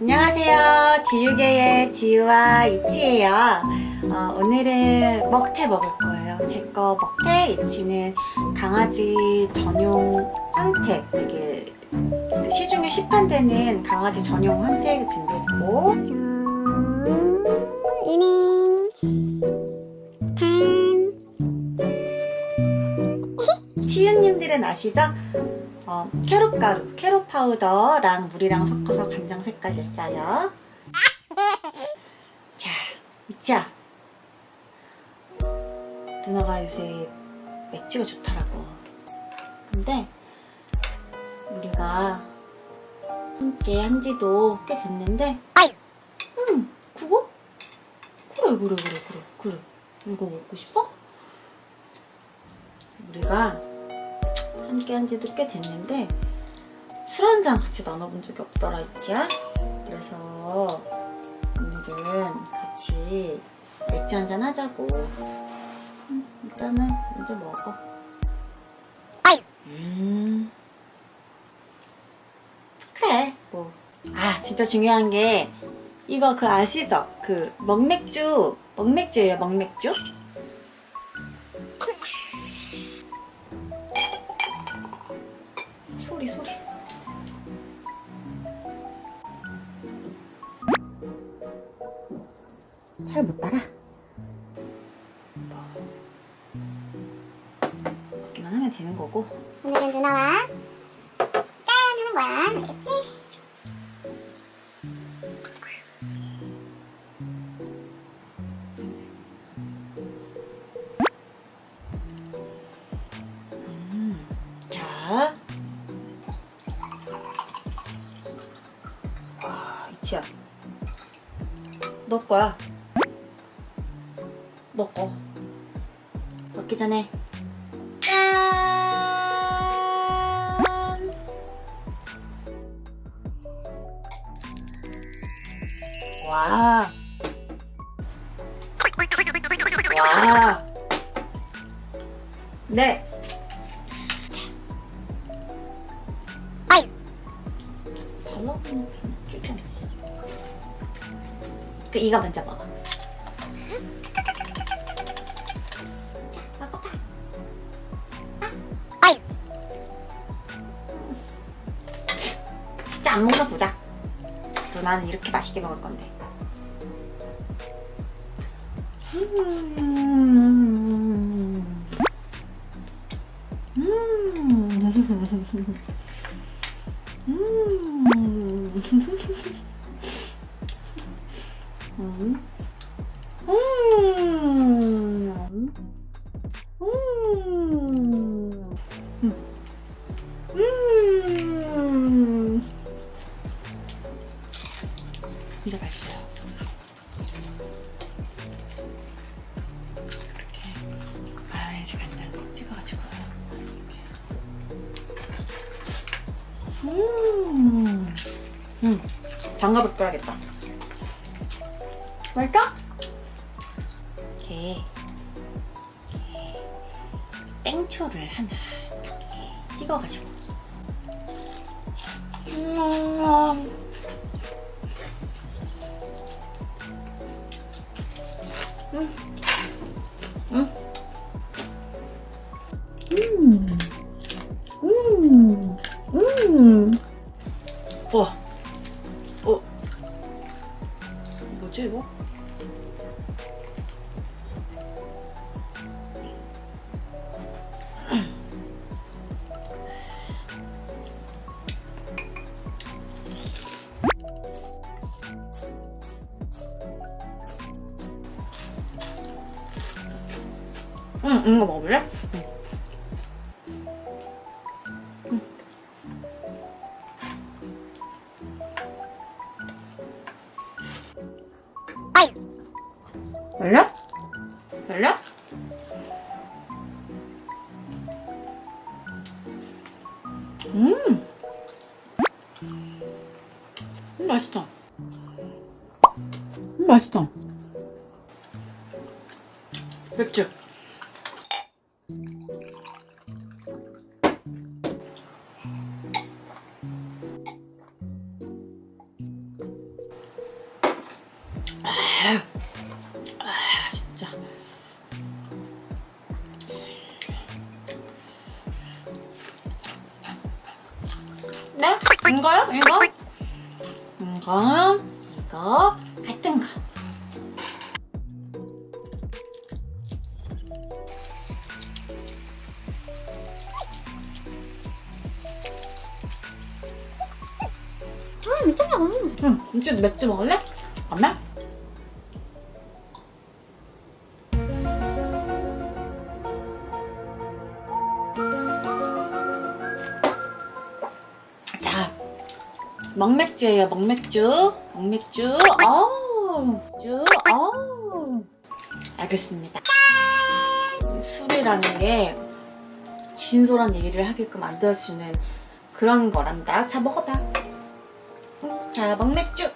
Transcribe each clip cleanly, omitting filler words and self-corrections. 안녕하세요. 지우개의 지우와 이치예요. 오늘은 먹태 먹을 거예요. 제 거 먹태, 이치는 강아지 전용 황태. 되게 시중에 시판되는 강아지 전용 황태 준비했고. 치유님들은 아시죠? 캐럿 가루, 캐럿 파우더랑 물이랑 섞어서 간장 색깔 냈어요. 자, 이치야, 누나가 요새 맥주가 좋더라고. 근데 우리가 함께 한 지도 꽤 됐는데, 그거? 그래. 이거 먹고 싶어? 우리가 함께 한 지도 꽤 됐는데 술 한 잔 같이 나눠본 적이 없더라, 이치야. 그래서 오늘은 같이 맥주 한 잔 하자고. 일단은 먼저 먹어. 그래, 뭐. 아, 진짜 중요한 게 이거 그 아시죠? 그 먹맥주, 먹맥주예요, 먹맥주. 소리. 잘 못 따라. 먹기만 하면 되는 거고. 오늘은 누나와 짜잔 하는 거야, 알겠지? 이치야, 너 거야. 너 거. 먹기 전에 짠! 와. 와. 네. 달라고 줄게. 그 이거 먼저 먹어. 자, 먹어봐. 아이. 진짜 안 먹나 보자. 누나는 이렇게 맛있게 먹을 건데. 진짜 맛있어요. 이렇게 마요네즈 간장 콕 찍어가지고 이렇게. 장갑을 껴야겠다. 맛있다? 이렇게 땡초를 하나 딱 이렇게 찍어가지고. 뭐지 이거? 이거 먹을래? 달라? 달라? 맛있다. 맛있다. 맥주. 진짜. 네? 이거요? 이거? 이거? 이거? 같은 거. 미쳤냐? 응, 이제 맥주 먹을래? 잠깐만. 자, 먹맥주예요. 먹맥주, 먹맥주. 맥주. 알겠습니다. 술이라는 게 진솔한 얘기를 하게끔 만들어주는 그런 거란다. 자, 먹어봐. 자, 먹맥주!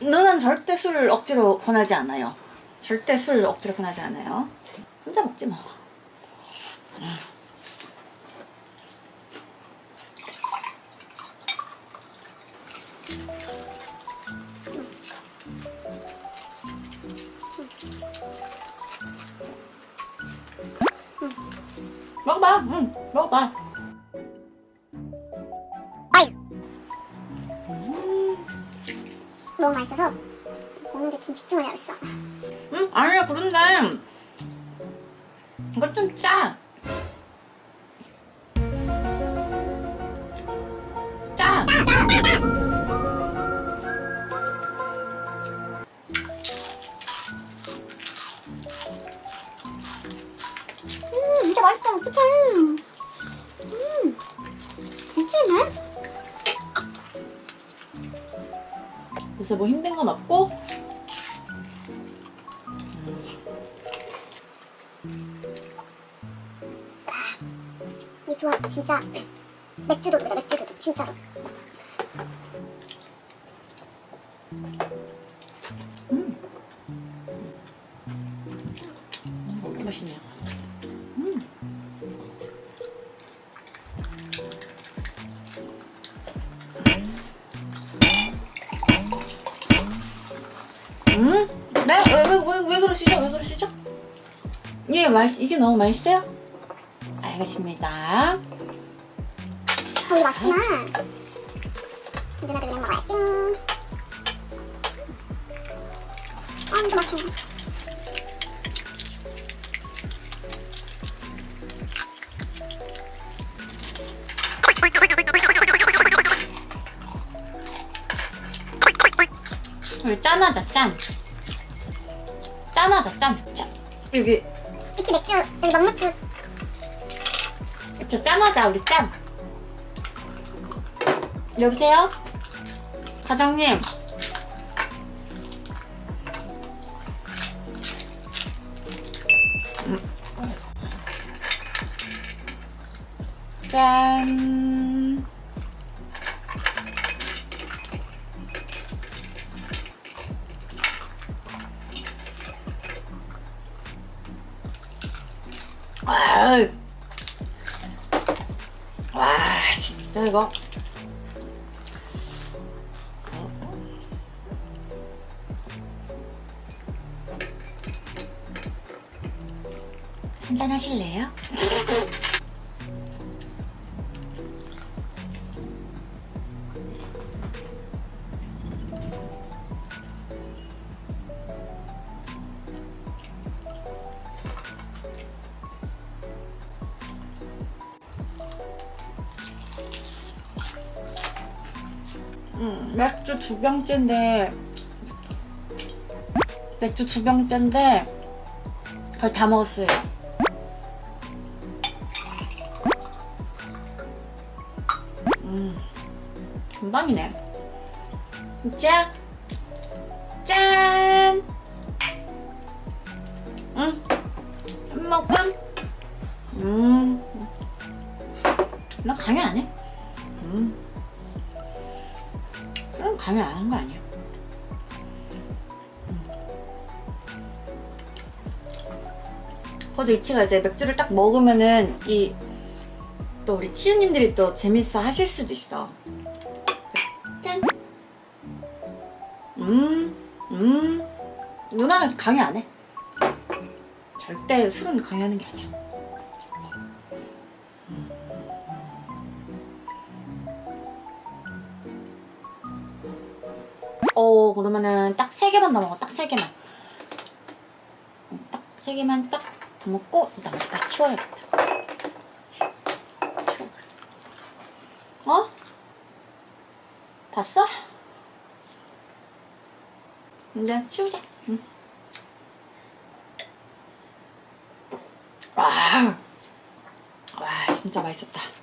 누나는 절대 술 억지로 권하지 않아요. 절대 술 억지로 권하지 않아요. 혼자 먹지 뭐. 먹어봐! 먹어봐! 너무 맛있어서 먹는데 좀 집중을 해야겠어. 아니야, 그런데 이거 좀 짜. 짜! 짜! 짜! 짜! 짜! 진짜 맛있다. 어떡해. 괜찮네? 그래서 뭐 힘든 건 없고 이 조합 진짜 맥주도둑이다. 맥주도둑 진짜로. 너무 맛있네요. 네? 왜 그러시죠? 왜 그러시죠? 예, 이게 너무 맛있어요? 알겠습니다. 이거 맛있구나. 근데 나도 그냥 먹어야 띵. 이거 맛있네. 우리 짠하자, 짠. 짠하자, 짠. 짠. 여기. 그치, 맥주. 여기 먹맥주. 그쵸, 짠하자, 우리 짠. 여보세요? 과장님. 짠. 와, 진짜 이거 한잔 하실래요? 맥주 2병째인데 거의 다 먹었어요. 금방이네. 짠! 짠! 한 모금? 나 강의 안 해? 강의 안 한 거 아니야? 그래도 이치가 이제 맥주를 딱 먹으면은 또 우리 치유님들이 또 재밌어 하실 수도 있어. 짠! 누나는 강의 안 해. 절대 술은 강의하는 게 아니야. 그러면은 딱 3개만 더 먹어. 딱 3개만. 딱 3개만 딱 더 먹고 일단 다시 치워야겠다. 치워. 어? 봤어? 근데 치우자. 응. 와, 진짜 맛있었다.